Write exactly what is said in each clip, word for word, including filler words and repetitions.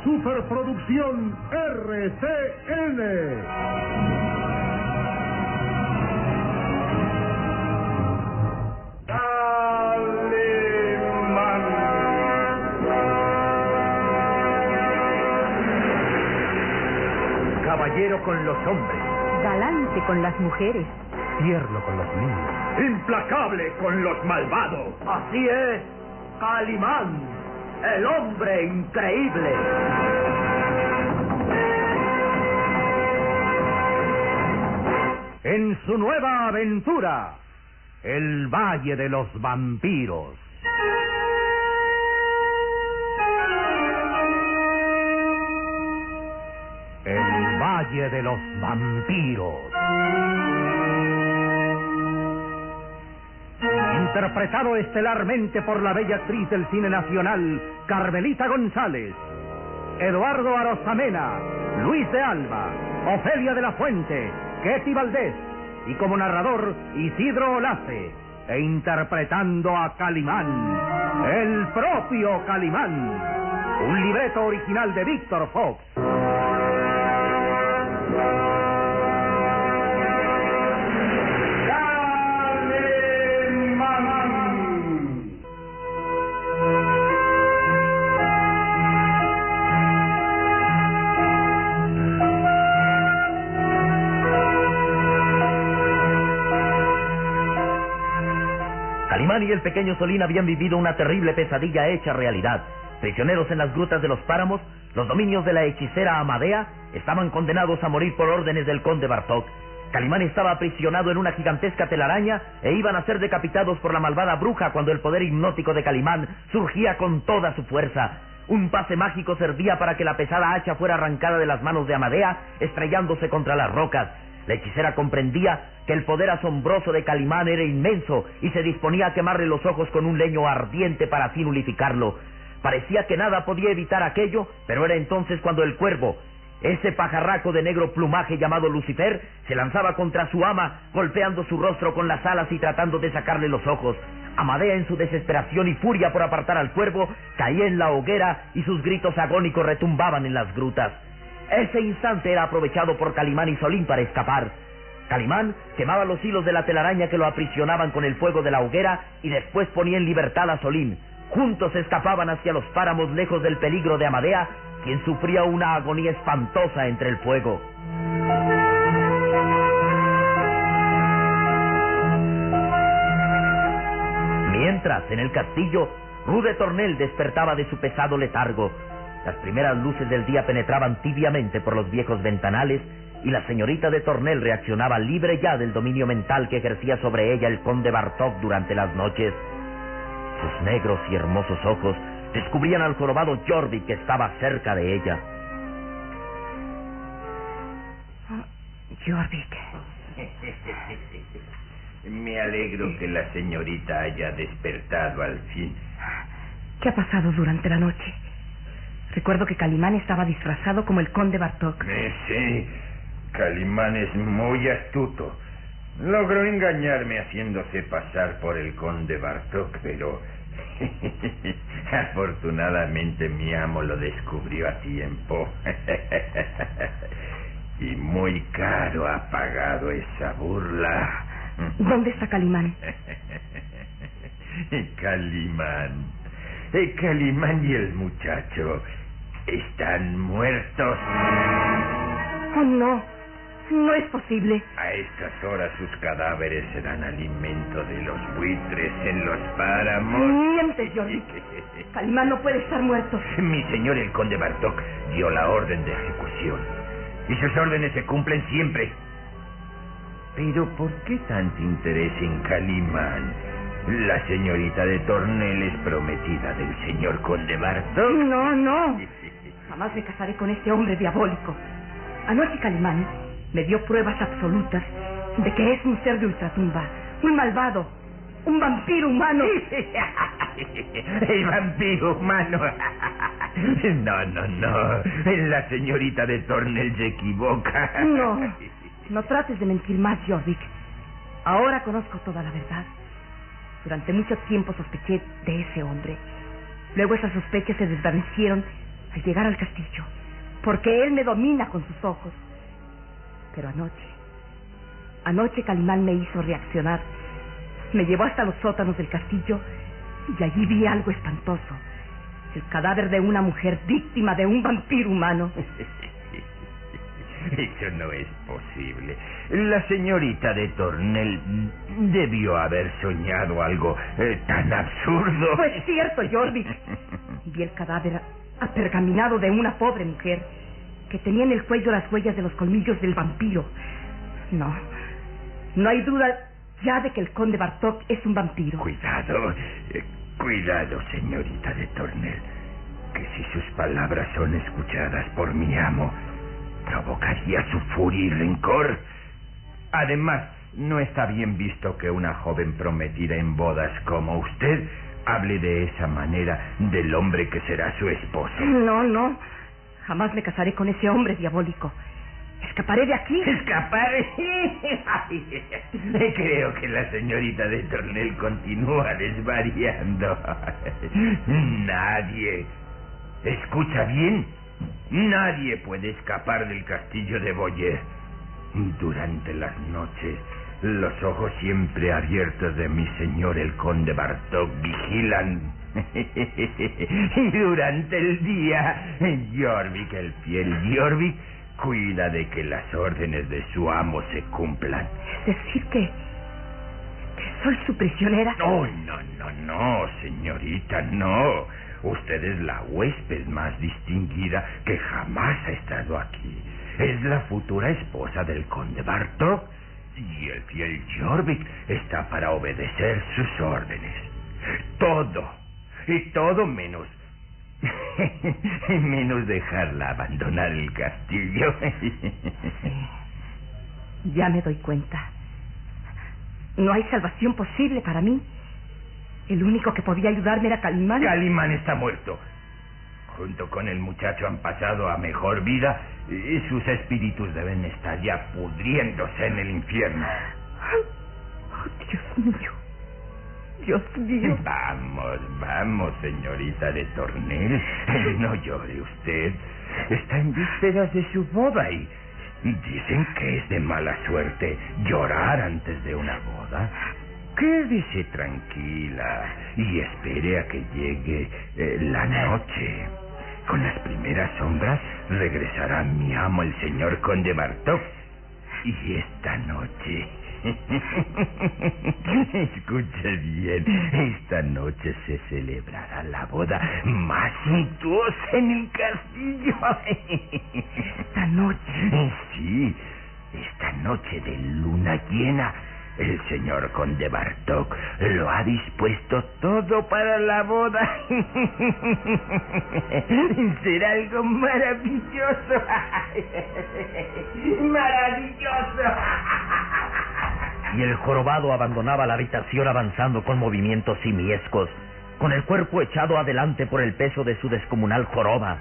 la superproducción R C N. Caballero con los hombres, galante con las mujeres, tierno con los niños, implacable con los malvados. Así es, Calimán, el hombre increíble. En su nueva aventura, el Valle de los Vampiros. El Valle de los Vampiros. Interpretado estelarmente por la bella actriz del cine nacional, Carmelita González, Eduardo Arozamena, Luis de Alba, Ofelia de la Fuente, Ketty Valdés, y como narrador, Isidro Olace, e interpretando a Calimán, el propio Calimán. Un libreto original de Víctor Fox. Calimán y el pequeño Solín habían vivido una terrible pesadilla hecha realidad. Prisioneros en las grutas de los páramos, los dominios de la hechicera Amadea, estaban condenados a morir por órdenes del conde Bartok. Calimán estaba aprisionado en una gigantesca telaraña e iban a ser decapitados por la malvada bruja cuando el poder hipnótico de Calimán surgía con toda su fuerza. Un pase mágico servía para que la pesada hacha fuera arrancada de las manos de Amadea, estrellándose contra las rocas. La hechicera comprendía que el poder asombroso de Calimán era inmenso y se disponía a quemarle los ojos con un leño ardiente para así nulificarlo. Parecía que nada podía evitar aquello, pero era entonces cuando el cuervo, ese pajarraco de negro plumaje llamado Lucifer, se lanzaba contra su ama, golpeando su rostro con las alas y tratando de sacarle los ojos. Amadea, en su desesperación y furia por apartar al cuervo, caía en la hoguera y sus gritos agónicos retumbaban en las grutas. Ese instante era aprovechado por Calimán y Solín para escapar. Calimán quemaba los hilos de la telaraña que lo aprisionaban con el fuego de la hoguera y después ponía en libertad a Solín. Juntos escapaban hacia los páramos, lejos del peligro de Amadea, quien sufría una agonía espantosa entre el fuego. Mientras, en el castillo, Rue de Tornel despertaba de su pesado letargo. Las primeras luces del día penetraban tibiamente por los viejos ventanales y la señorita de Tornel reaccionaba libre ya del dominio mental que ejercía sobre ella el conde Bartok durante las noches. Sus negros y hermosos ojos descubrían al jorobado Jordi, que estaba cerca de ella. Jordi. Me alegro que la señorita haya despertado al fin. ¿Qué ha pasado durante la noche? Recuerdo que Calimán estaba disfrazado como el conde Bartok. Eh, sí, Calimán es muy astuto. Logró engañarme haciéndose pasar por el conde Bartok, pero afortunadamente mi amo lo descubrió a tiempo. Y muy caro ha pagado esa burla. ¿Dónde está Calimán? Calimán. Calimán y el muchacho están muertos. Oh, no, no es posible. A estas horas sus cadáveres serán alimento de los buitres en los páramos. Mientes, Jordi. Calimán no puede estar muerto. Mi señor el conde Bartok dio la orden de ejecución y sus órdenes se cumplen siempre. Pero ¿por qué tanto interés en Calimán? La señorita de Tornel es prometida del señor conde Bartok. No, no. Jamás me casaré con este hombre diabólico. Anoche Calimán me dio pruebas absolutas de que es un ser de ultratumba, un malvado, un vampiro humano. El vampiro humano. No, no, no. La señorita de Tornel se equivoca. No, no trates de mentir más, Jorvik. Ahora conozco toda la verdad. Durante mucho tiempo sospeché de ese hombre. Luego esas sospechas se desvanecieron al llegar al castillo, porque él me domina con sus ojos. Pero anoche, anoche Calimán me hizo reaccionar. Me llevó hasta los sótanos del castillo y allí vi algo espantoso. El cadáver de una mujer víctima de un vampiro humano. Eso no es posible. La señorita de Tornel debió haber soñado algo eh, tan absurdo. No es cierto, Jordi. Vi el cadáver apergaminado de una pobre mujer que tenía en el cuello las huellas de los colmillos del vampiro. No, no hay duda ya de que el conde Bartók es un vampiro. Cuidado, eh, cuidado, señorita de Tornel, que si sus palabras son escuchadas por mi amo, provocaría su furia y rencor. Además, no está bien visto que una joven prometida en bodas como usted hable de esa manera del hombre que será su esposo. No, no. Jamás me casaré con ese hombre diabólico. Escaparé de aquí. ¿Escaparé? Creo que la señorita de Tornel continúa desvariando. Nadie. ¿Escucha bien? Nadie puede escapar del castillo de Boyer. Durante las noches, los ojos siempre abiertos de mi señor el conde Bartók vigilan. Y durante el día, Jorvik, el fiel Jorvik, cuida de que las órdenes de su amo se cumplan. Es decir que... que soy su prisionera. No, no, no, no, señorita, no. Usted es la huésped más distinguida que jamás ha estado aquí. Es la futura esposa del conde Bartók, y el fiel Jorvik está para obedecer sus órdenes. Todo, y todo menos... menos dejarla abandonar el castillo. Sí, ya me doy cuenta. No hay salvación posible para mí. El único que podía ayudarme era Calimán. Calimán está muerto. Junto con el muchacho han pasado a mejor vida y sus espíritus deben estar ya pudriéndose en el infierno. Oh, Dios mío. Dios mío. Vamos, vamos, señorita de Tornel. No llore usted. Está en vísperas de su boda y dicen que es de mala suerte llorar antes de una boda. Quédese tranquila y espere a que llegue eh, la noche. Con las primeras sombras regresará mi amo el señor conde Bartók. Y esta noche... escuche bien, esta noche se celebrará la boda más suntuosa en el castillo. Esta noche... Sí, esta noche de luna llena... El señor conde Bartók lo ha dispuesto todo para la boda. Será algo maravilloso. ¡Maravilloso! Y el jorobado abandonaba la habitación avanzando con movimientos simiescos, con el cuerpo echado adelante por el peso de su descomunal joroba.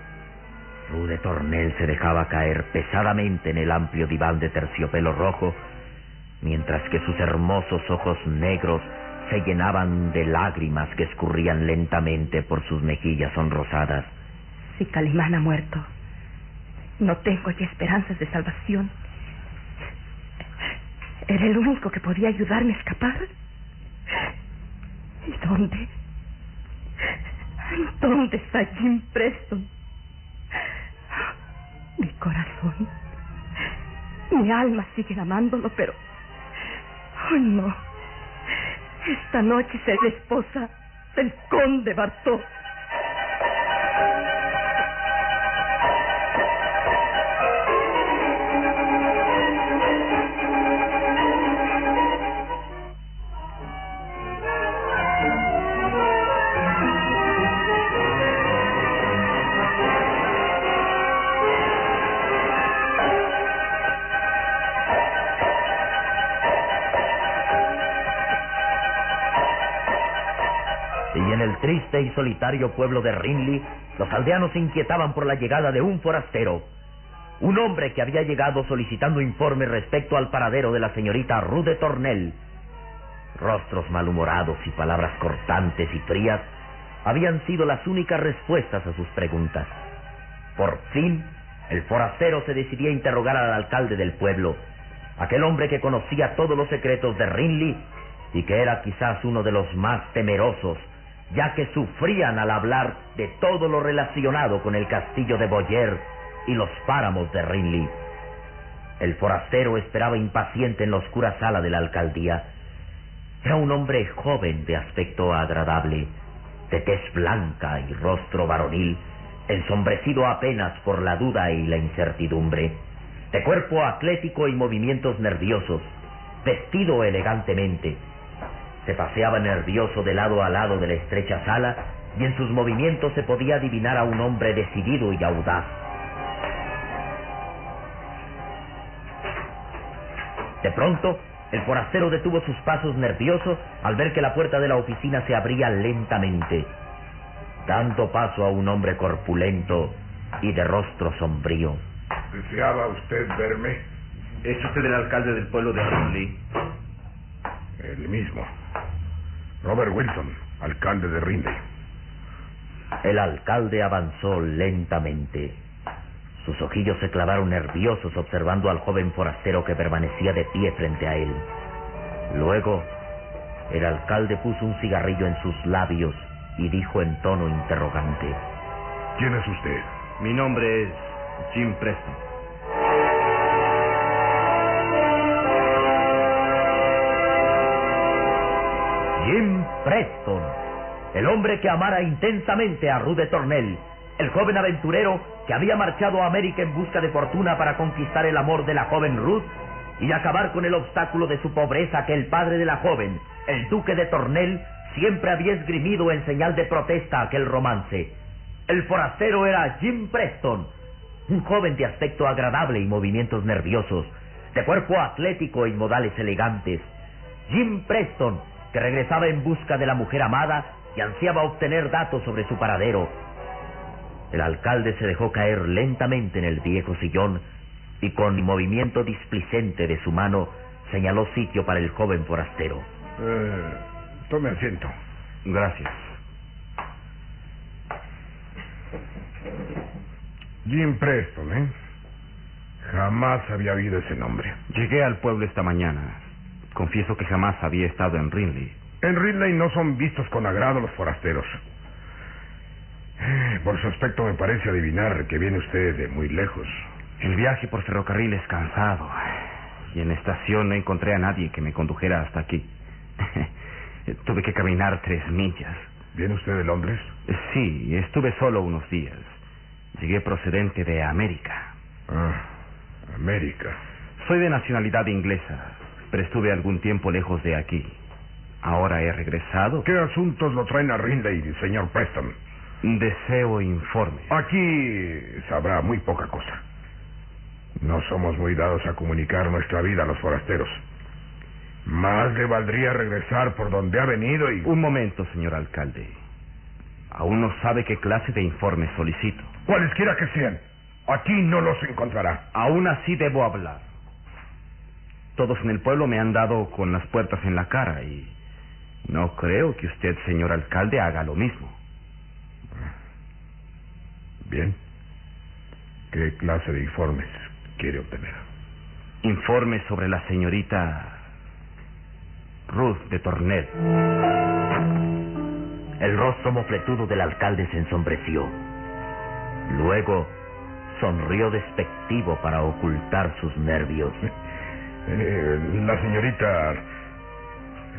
Su de Tornel se dejaba caer pesadamente en el amplio diván de terciopelo rojo, mientras que sus hermosos ojos negros se llenaban de lágrimas que escurrían lentamente por sus mejillas sonrosadas. Si Calimán ha muerto, no tengo ya esperanzas de salvación. Era el único que podía ayudarme a escapar. ¿Y dónde? ¿Dónde está Jim Preston? Mi corazón, mi alma siguen amándolo, pero... ¡Oh, no! Esta noche seré esposa del conde Bartók. Triste y solitario pueblo de Rinley, los aldeanos se inquietaban por la llegada de un forastero. Un hombre que había llegado solicitando informes respecto al paradero de la señorita Ruth de Tornel. Rostros malhumorados y palabras cortantes y frías habían sido las únicas respuestas a sus preguntas. Por fin, el forastero se decidió a interrogar al alcalde del pueblo, aquel hombre que conocía todos los secretos de Rinley y que era quizás uno de los más temerosos, ya que sufrían al hablar de todo lo relacionado con el castillo de Boyer y los páramos de Rinley. El forastero esperaba impaciente en la oscura sala de la alcaldía. Era un hombre joven de aspecto agradable, de tez blanca y rostro varonil, ensombrecido apenas por la duda y la incertidumbre, de cuerpo atlético y movimientos nerviosos, vestido elegantemente. Se paseaba nervioso de lado a lado de la estrecha sala y en sus movimientos se podía adivinar a un hombre decidido y audaz. De pronto, el forastero detuvo sus pasos nerviosos al ver que la puerta de la oficina se abría lentamente, dando paso a un hombre corpulento y de rostro sombrío. ¿Deseaba usted verme? ¿Es usted el alcalde del pueblo de Rinley? El mismo. Robert Wilson, alcalde de Rinley. El alcalde avanzó lentamente. Sus ojillos se clavaron nerviosos observando al joven forastero que permanecía de pie frente a él. Luego, el alcalde puso un cigarrillo en sus labios y dijo en tono interrogante: ¿Quién es usted? Mi nombre es Jim Preston. Jim Preston, el hombre que amara intensamente a Ruth de Tornel, el joven aventurero que había marchado a América en busca de fortuna para conquistar el amor de la joven Ruth y acabar con el obstáculo de su pobreza que el padre de la joven, el duque de Tornel, siempre había esgrimido en señal de protesta aquel romance. El forastero era Jim Preston, un joven de aspecto agradable y movimientos nerviosos, de cuerpo atlético y modales elegantes. Jim Preston, que regresaba en busca de la mujer amada y ansiaba obtener datos sobre su paradero. El alcalde se dejó caer lentamente en el viejo sillón y con movimiento displicente de su mano señaló sitio para el joven forastero. Eh, tome asiento. Gracias. Jim Preston, ¿eh? Jamás había oído ese nombre. Llegué al pueblo esta mañana. Confieso que jamás había estado en Rinley. En Rinley no son vistos con agrado los forasteros. Por su aspecto me parece adivinar que viene usted de muy lejos. El viaje por ferrocarril es cansado, y en la estación no encontré a nadie que me condujera hasta aquí. Tuve que caminar tres millas. ¿Viene usted de Londres? Sí, estuve solo unos días. Llegué procedente de América. Ah, América. Soy de nacionalidad inglesa, pero estuve algún tiempo lejos de aquí. Ahora he regresado. ¿Qué asuntos lo traen a Rinley, señor Preston? Deseo informe. Aquí sabrá muy poca cosa. No somos muy dados a comunicar nuestra vida a los forasteros. Más le valdría regresar por donde ha venido y... Un momento, señor alcalde. Aún no sabe qué clase de informe solicito. Cualesquiera que sean, aquí no los encontrará. Aún así debo hablar. Todos en el pueblo me han dado con las puertas en la cara y... no creo que usted, señor alcalde, haga lo mismo. Bien. ¿Qué clase de informes quiere obtener? Informes sobre la señorita Ruth de Tornel. El rostro mofletudo del alcalde se ensombreció. Luego sonrió despectivo para ocultar sus nervios. Eh, ¿La señorita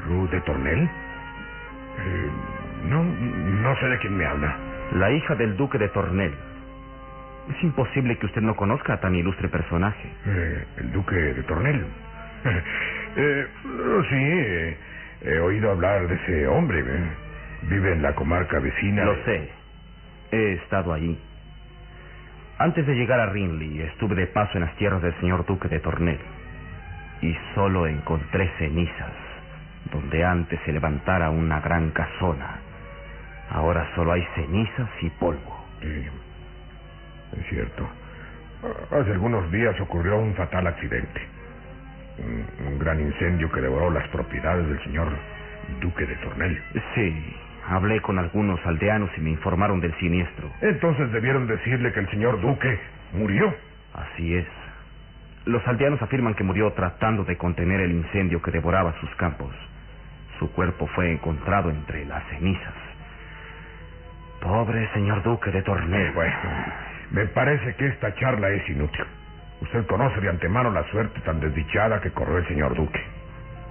Ruth de Tornel? Eh, no, no sé de quién me habla. La hija del duque de Tornel. Es imposible que usted no conozca a tan ilustre personaje. Eh, ¿El duque de Tornel? eh, sí, he oído hablar de ese hombre. Eh. Vive en la comarca vecina. Lo sé. He estado allí. Antes de llegar a Rinley, estuve de paso en las tierras del señor duque de Tornel. Y solo encontré cenizas, donde antes se levantara una gran casona. Ahora solo hay cenizas y polvo. Sí, es cierto. Hace algunos días ocurrió un fatal accidente. Un, un gran incendio que devoró las propiedades del señor duque de Tornel. Sí, Hablé con algunos aldeanos y me informaron del siniestro. Entonces debieron decirle que el señor Duque murió. Así es. Los aldeanos afirman que murió tratando de contener el incendio que devoraba sus campos. Su cuerpo fue encontrado entre las cenizas. Pobre señor Duque de Torneo. Bueno, me parece que esta charla es inútil. Usted conoce de antemano la suerte tan desdichada que corrió el señor Duque.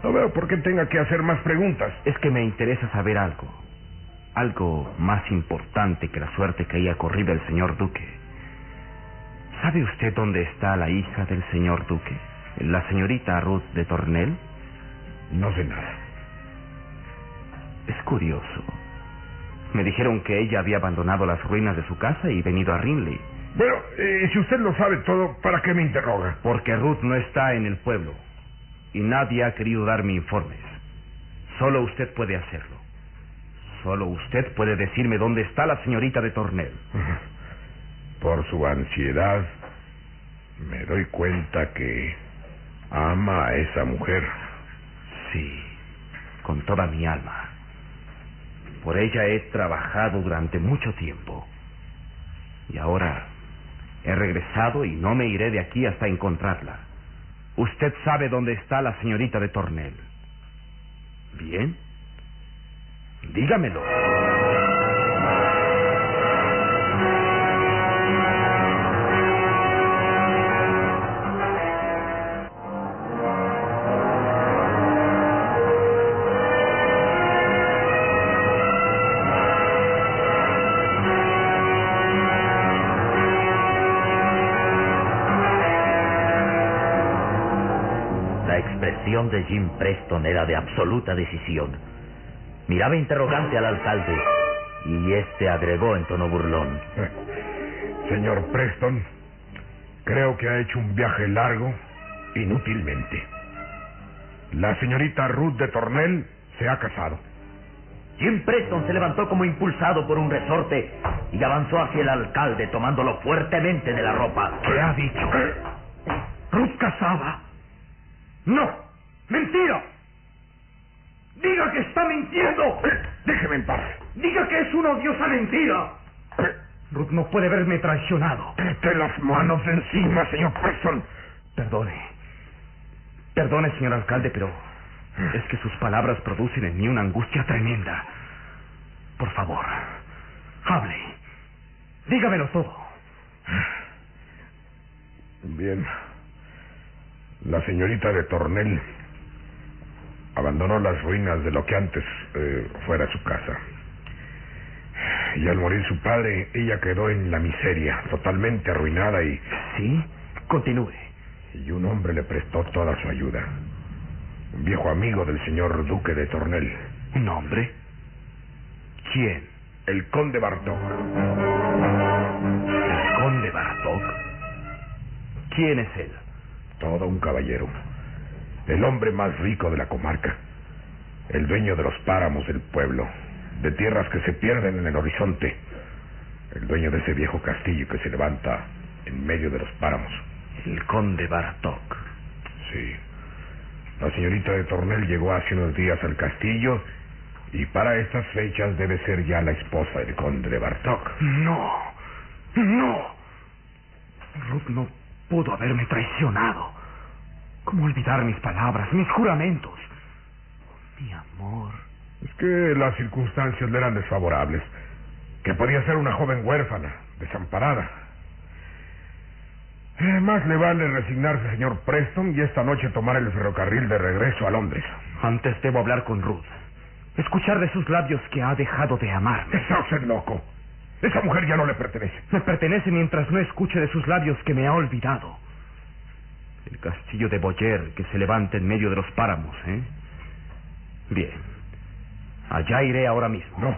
No veo por qué tenga que hacer más preguntas. Es que me interesa saber algo. Algo más importante que la suerte que haya corrido el señor Duque. ¿Sabe usted dónde está la hija del señor Duque? ¿La señorita Ruth de Tornel? No sé nada. Es curioso. Me dijeron que ella había abandonado las ruinas de su casa y venido a Rhinley. Bueno, eh, si usted lo sabe todo, ¿para qué me interroga? Porque Ruth no está en el pueblo y nadie ha querido darme informes. Solo usted puede hacerlo. Solo usted puede decirme dónde está la señorita de Tornel. Por su ansiedad, me doy cuenta que ama a esa mujer. Sí, con toda mi alma. Por ella he trabajado durante mucho tiempo. Y ahora he regresado y no me iré de aquí hasta encontrarla. Usted sabe dónde está la señorita de Tornel. Bien. Dígamelo. De Jim Preston era de absoluta decisión. Miraba interrogante al alcalde y este agregó en tono burlón: Señor Preston, creo que ha hecho un viaje largo inútilmente. La señorita Ruth de Tornel se ha casado. Jim Preston se levantó como impulsado por un resorte y avanzó hacia el alcalde tomándolo fuertemente de la ropa. ¿Qué ha dicho? ¿Ruth casada? ¡No! ¡Mentira! ¡Diga que está mintiendo! ¡Déjeme en paz! ¡Diga que es una odiosa mentira! Ruth no puede verme traicionado. ¡Quite las manos de encima, señor Preston! Perdone. Perdone, señor alcalde, pero es que sus palabras producen en mí una angustia tremenda. Por favor, hable. Dígamelo todo. Bien. La señorita de Tornel abandonó las ruinas de lo que antes eh, fuera su casa. Y al morir su padre, ella quedó en la miseria, totalmente arruinada y... Sí, continúe. Y un hombre le prestó toda su ayuda. Un viejo amigo del señor Duque de Tornel. ¿Un hombre? ¿Quién? El conde Bartók. ¿El conde Bartók? ¿Quién es él? Todo un caballero. El hombre más rico de la comarca. El dueño de los páramos del pueblo. De tierras que se pierden en el horizonte. El dueño de ese viejo castillo que se levanta en medio de los páramos. El conde Bartók. Sí. La señorita de Tornel llegó hace unos días al castillo y para estas fechas debe ser ya la esposa del conde de Bartók. No. No. Ruth no pudo haberme traicionado. ¿Cómo olvidar mis palabras, mis juramentos? Mi amor. Es que las circunstancias le eran desfavorables. Que podía ser una joven huérfana, desamparada. Eh, más le vale resignarse, señor Preston, y esta noche tomar el ferrocarril de regreso a Londres. Antes debo hablar con Ruth. Escuchar de sus labios que ha dejado de amarme. Está usted loco. Esa mujer ya no le pertenece. Me pertenece mientras no escuche de sus labios que me ha olvidado. El castillo de Boyer que se levanta en medio de los páramos, ¿eh? Bien. Allá iré ahora mismo. No.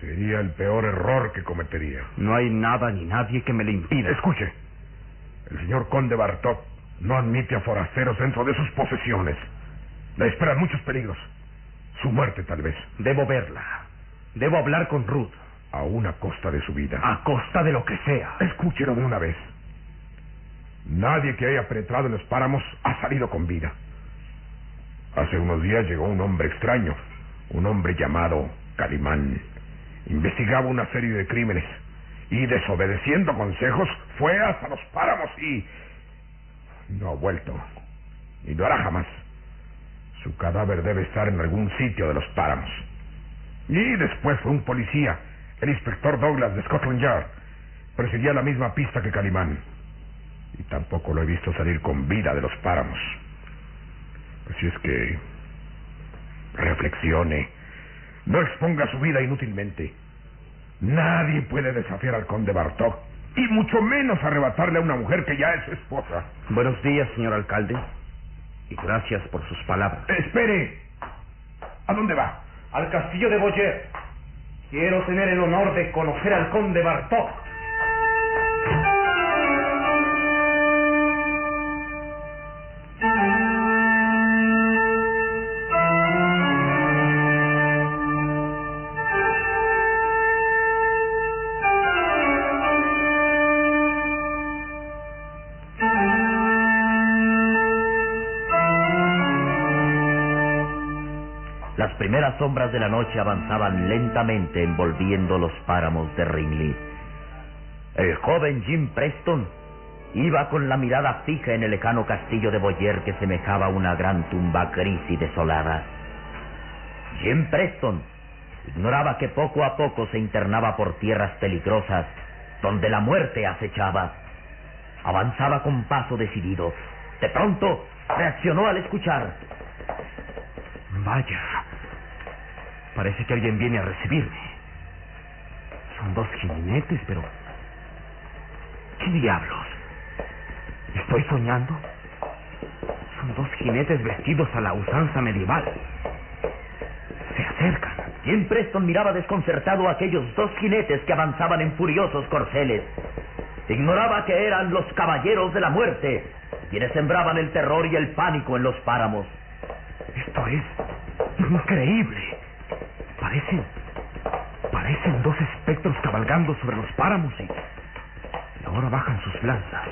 Sería el peor error que cometería. No hay nada ni nadie que me le impida. Escuche. El señor conde Bartók no admite a forasteros dentro de sus posesiones. Le esperan muchos peligros. Su muerte, tal vez. Debo verla. Debo hablar con Ruth. Aún a costa de su vida. A costa de lo que sea. Escúchenlo una vez. Nadie que haya penetrado en los páramos ha salido con vida. Hace unos días llegó un hombre extraño, un hombre llamado Calimán investigaba una serie de crímenes y, desobedeciendo consejos, fue hasta los páramos y no ha vuelto, ni lo hará jamás. Su cadáver debe estar en algún sitio de los páramos. Y después fue un policía, el inspector Douglas de Scotland Yard. Perseguía la misma pista que Calimán. Y tampoco lo he visto salir con vida de los páramos. Así es que reflexione. No exponga su vida inútilmente. Nadie puede desafiar al conde Bartók, y mucho menos arrebatarle a una mujer que ya es su esposa. Buenos días, señor alcalde. Y gracias por sus palabras. ¡Espere! ¿A dónde va? Al castillo de Boyer. Quiero tener el honor de conocer al conde Bartók. Las primeras sombras de la noche avanzaban lentamente envolviendo los páramos de Ringley. El joven Jim Preston iba con la mirada fija en el lejano castillo de Boyer, que semejaba una gran tumba gris y desolada. Jim Preston ignoraba que poco a poco se internaba por tierras peligrosas donde la muerte acechaba. Avanzaba con paso decidido. De pronto reaccionó al escuchar. Vaya, parece que alguien viene a recibirme. Son dos jinetes, pero... ¿qué diablos? ¿Estoy soñando? Son dos jinetes vestidos a la usanza medieval. Se acercan. Jim Preston miraba desconcertado a aquellos dos jinetes que avanzaban en furiosos corceles. Ignoraba que eran los caballeros de la muerte, quienes sembraban el terror y el pánico en los páramos. Esto es increíble. Parecen, parecen dos espectros cabalgando sobre los páramos y, y ahora bajan sus lanzas.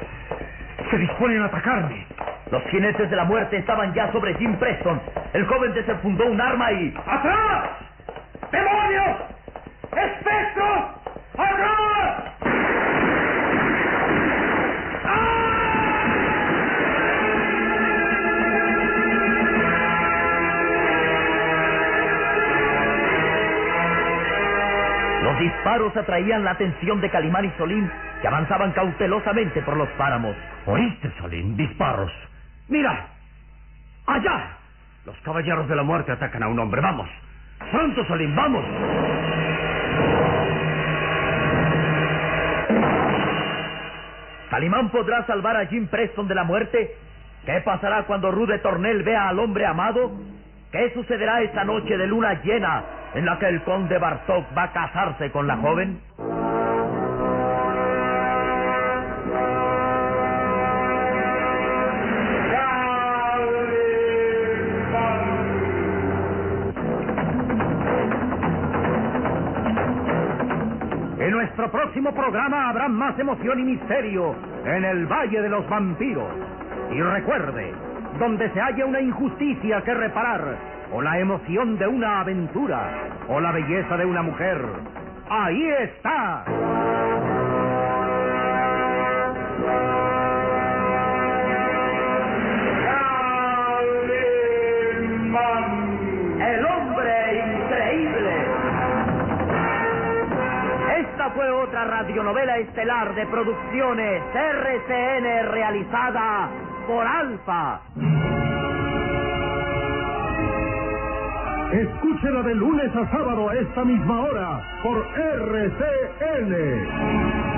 Se disponen a atacarme. Los jinetes de la muerte estaban ya sobre Jim Preston. El joven desenfundó un arma y... ¡atrás! ¡Demonios! ¡Espectros! ¡Atrás! Los disparos atraían la atención de Calimán y Solín, que avanzaban cautelosamente por los páramos. ¿Oíste, Solín? Disparos. ¡Mira! ¡Allá! Los caballeros de la muerte atacan a un hombre. ¡Vamos! ¡Pronto, Solín! ¡Vamos! ¿Calimán podrá salvar a Jim Preston de la muerte? ¿Qué pasará cuando Rude Tornel vea al hombre amado? ¿Qué sucederá esta noche de luna llena en la que el conde Bartók va a casarse con la joven? En nuestro próximo programa habrá más emoción y misterio en el Valle de los Vampiros. Y recuerde, donde se halla una injusticia que reparar, o la emoción de una aventura, o la belleza de una mujer, ahí está Calimán, el hombre increíble. Esta fue otra radionovela estelar de Producciones R C N, realizada por Alfa. Escúchela de lunes a sábado a esta misma hora por R C N.